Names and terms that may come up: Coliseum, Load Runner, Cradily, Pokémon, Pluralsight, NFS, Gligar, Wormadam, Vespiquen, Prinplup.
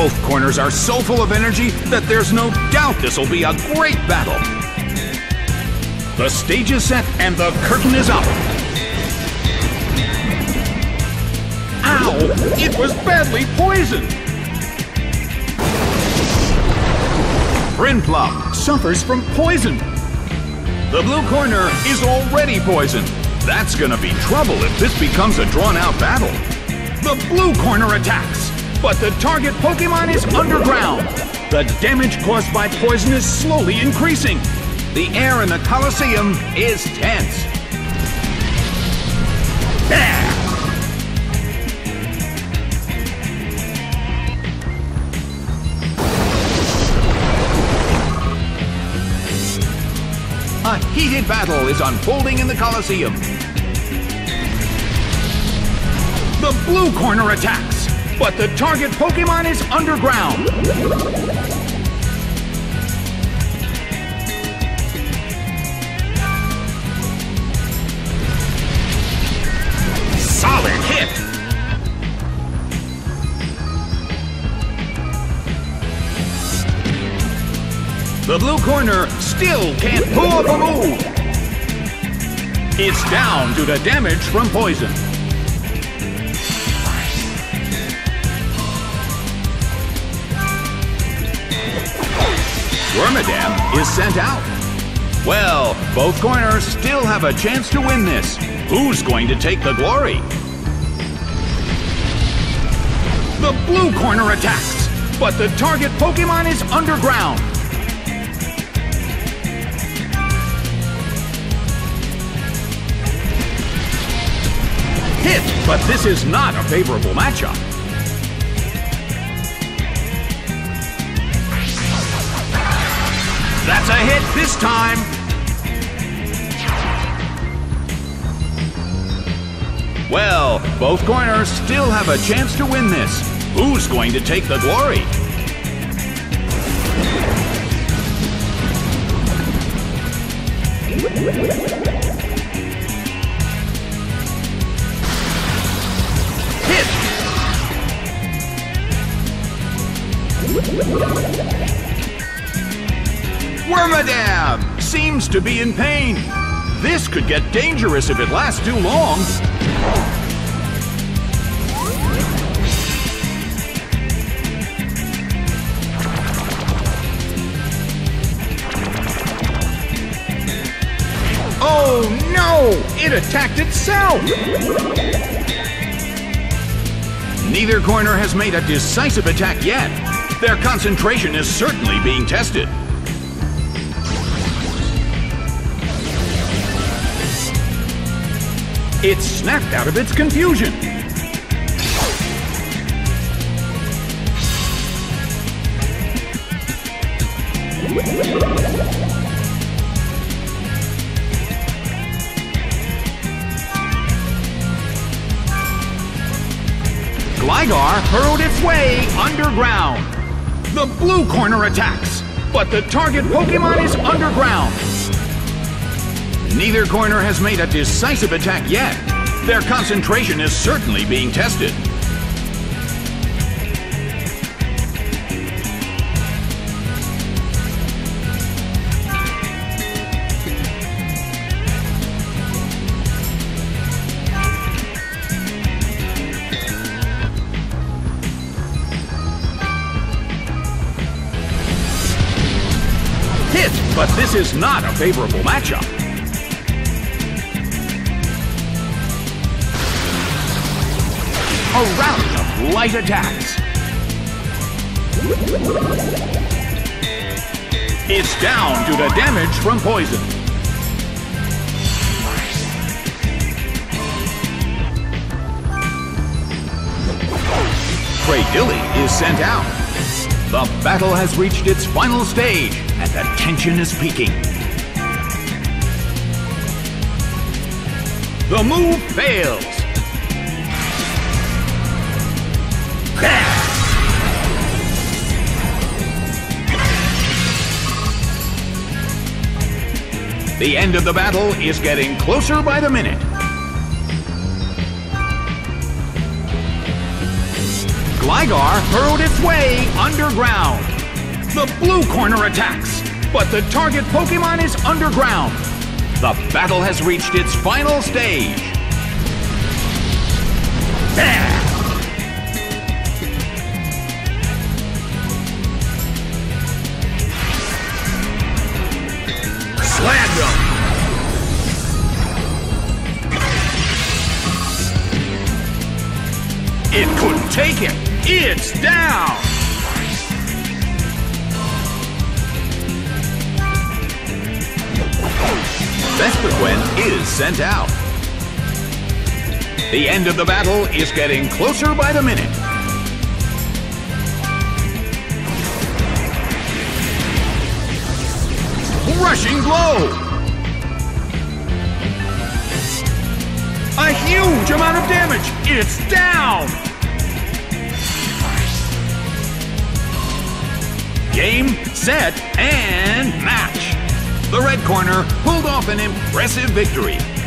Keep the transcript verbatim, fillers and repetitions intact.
Both corners are so full of energy that there's no doubt this will be a great battle. The stage is set and the curtain is up. Ow! It was badly poisoned! Prinplup suffers from poison. The blue corner is already poisoned. That's gonna be trouble if this becomes a drawn-out battle. The blue corner attacks, but the target Pokémon is underground. The damage caused by poison is slowly increasing. The air in the Coliseum is tense. There! A heated battle is unfolding in the Coliseum. The blue corner attacks, but the target Pokémon is underground. Solid hit! The blue corner still can't pull up a move. It's down due to damage from poison. Wormadam is sent out. Well, both corners still have a chance to win this. Who's going to take the glory? The blue corner attacks, but the target Pokémon is underground. Hit, but this is not a favorable matchup. That's a hit this time. Well, both corners still have a chance to win this. Who's going to take the glory? Wormadam seems to be in pain. This could get dangerous if it lasts too long. Oh no! It attacked itself! Neither corner has made a decisive attack yet. Their concentration is certainly being tested. It snapped out of its confusion. Gligar hurled its way underground. The blue corner attacks, but the target Pokémon is underground. Neither corner has made a decisive attack yet. Their concentration is certainly being tested. Hit, but this is not a favorable matchup. A round of light attacks. It's down due to damage from poison. Cradily is sent out. The battle has reached its final stage, and the tension is peaking. The move fails. The end of the battle is getting closer by the minute. Gligar hurled its way underground. The blue corner attacks, but the target Pokémon is underground. The battle has reached its final stage. Bam! Slammed him! It couldn't take it! It's down! Vespiquen is sent out. The end of the battle is getting closer by the minute. Crushing blow! A huge amount of damage! It's down! Game, set, and match! The red corner pulled off an impressive victory.